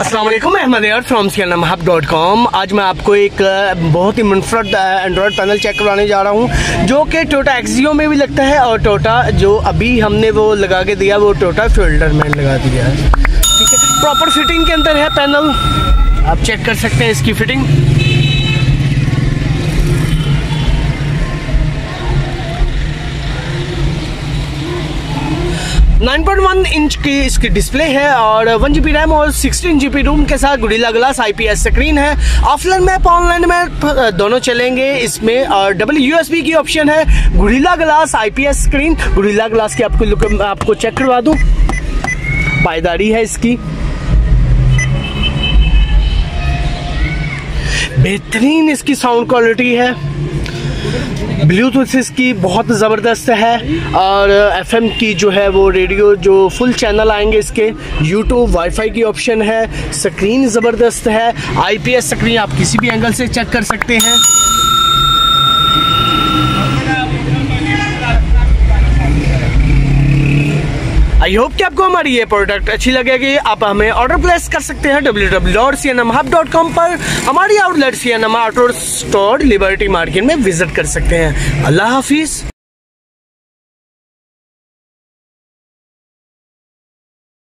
अस्सलामुअलैकुम, मैं Ahmad from cnmhub.com। आज मैं आपको एक बहुत ही मुनफरद एंड्रॉयड पैनल चेक करवाने जा रहा हूँ जो कि टोयोटा एक्सियो में भी लगता है और टोयोटा जो अभी हमने वो लगा के दिया वो टोयोटा फील्डर में लगा दिया है। ठीक है, प्रॉपर फिटिंग के अंदर है पैनल, आप चेक कर सकते हैं इसकी फिटिंग। नाइन पॉइंट 9.1 इंच की इसकी डिस्प्ले है और 1 GB रैम और 16 GB रूम के साथ गुडीला ग्लास IPS स्क्रीन है। ऑफलाइन मैप ऑनलाइन मैप दोनों चलेंगे इसमें और डबल USB की ऑप्शन है। Gorilla glass IPS screen, gorilla glass की आपको लुक आपको चेक करवा दूं, पायदारी है इसकी, बेहतरीन इसकी साउंड क्वालिटी है, ब्लूटूथ इसकी बहुत ज़बरदस्त है और FM की जो है वो रेडियो जो फुल चैनल आएंगे इसके, यूट्यूब वाईफाई की ऑप्शन है, स्क्रीन ज़बरदस्त है, IPS स्क्रीन आप किसी भी एंगल से चेक कर सकते हैं। आई होप कि आपको हमारी ये प्रोडक्ट अच्छी लगेगी। आप हमें ऑर्डर प्लेस कर सकते हैं www.cnmhub.com पर। हमारी outlet CNM auto store, liberty market में विजिट कर सकते हैं। अल्लाह हाफिज।